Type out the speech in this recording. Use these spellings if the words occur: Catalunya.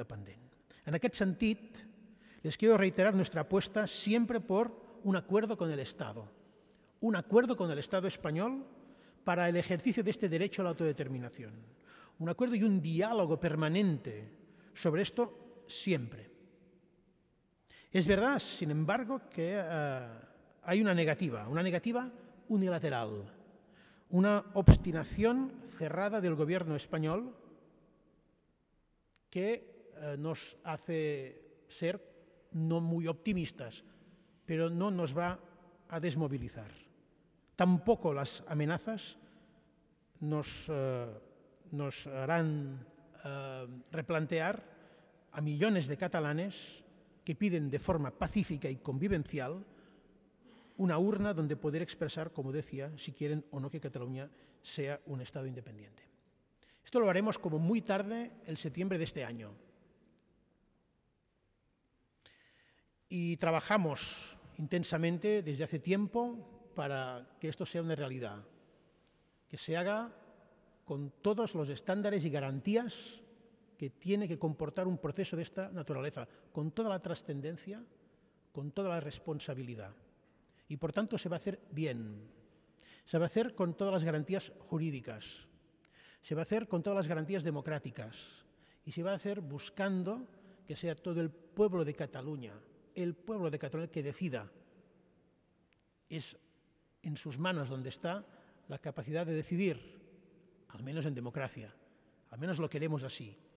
dependent. En aquest sentit, les quiero reiterar nuestra apuesta siempre por un acuerdo con el Estado. Un acuerdo con el Estado español para el ejercicio de este derecho a la autodeterminación. Un acuerdo y un diálogo permanente sobre esto siempre. Es verdad, sin embargo, que hay una negativa unilateral, una obstinación cerrada del gobierno español que nos hace ser no muy optimistas, pero no nos va a desmovilizar. Tampoco las amenazas nos harán replantear a millones de catalanes que piden de forma pacífica y convivencial una urna donde poder expresar, como decía, si quieren o no que Cataluña sea un Estado independiente. Esto lo haremos como muy tarde, el septiembre de este año. Y trabajamos intensamente desde hace tiempo para que esto sea una realidad, que se haga con todos los estándares y garantías que tiene que comportar un proceso de esta naturaleza, con toda la trascendencia, con toda la responsabilidad. Y por tanto se va a hacer bien, se va a hacer con todas las garantías jurídicas, se va a hacer con todas las garantías democráticas y se va a hacer buscando que sea todo el pueblo de Cataluña que decida. Es en sus manos donde está la capacidad de decidir, al menos en democracia, al menos lo queremos así.